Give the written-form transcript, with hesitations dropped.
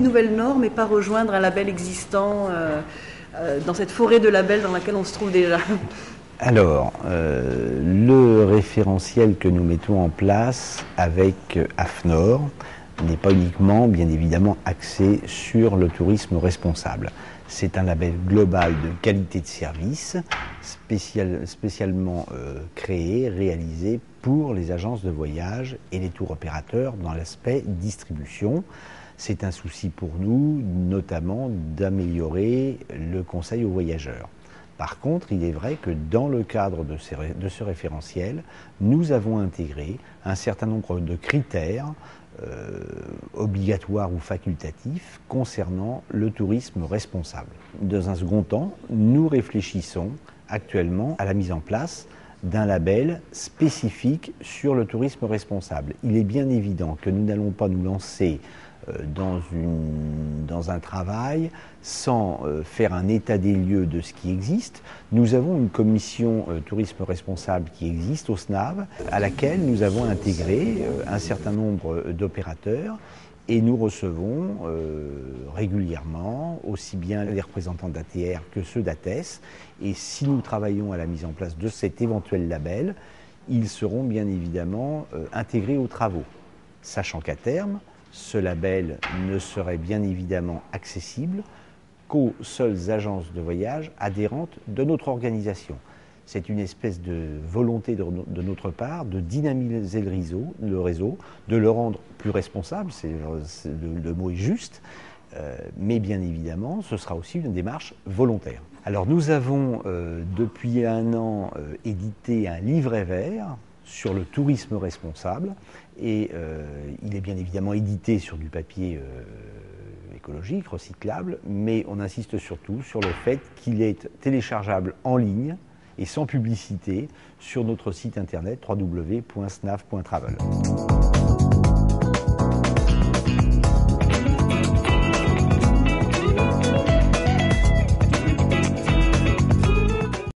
une nouvelle norme et pas rejoindre un label existant dans cette forêt de labels dans laquelle on se trouve déjà? Alors, le référentiel que nous mettons en place avec AFNOR n'est pas uniquement, bien évidemment, axé sur le tourisme responsable. C'est un label global de qualité de service spécialement créé, réalisé pour les agences de voyage et les tours opérateurs dans l'aspect distribution. C'est un souci pour nous, notamment d'améliorer le conseil aux voyageurs. Par contre, il est vrai que dans le cadre de ce référentiel, nous avons intégré un certain nombre de critères obligatoires ou facultatifs concernant le tourisme responsable. Dans un second temps, nous réfléchissons actuellement à la mise en place d'un label spécifique sur le tourisme responsable. Il est bien évident que nous n'allons pas nous lancer dans un travail sans faire un état des lieux de ce qui existe. Nous avons une commission tourisme responsable qui existe au SNAV, à laquelle nous avons intégré un certain nombre d'opérateurs et nous recevons régulièrement aussi bien les représentants d'ATR que ceux d'ATES. Et si nous travaillons à la mise en place de cet éventuel label, ils seront bien évidemment intégrés aux travaux, sachant qu'à terme, ce label ne serait bien évidemment accessible qu'aux seules agences de voyage adhérentes de notre organisation. C'est une espèce de volonté de notre part de dynamiser le réseau, de le rendre plus responsable, le mot est juste, mais bien évidemment ce sera aussi une démarche volontaire. Alors nous avons depuis un an édité un livret vert sur le tourisme responsable et il est bien évidemment édité sur du papier écologique, recyclable, mais on insiste surtout sur le fait qu'il est téléchargeable en ligne et sans publicité sur notre site internet www.snav.travel.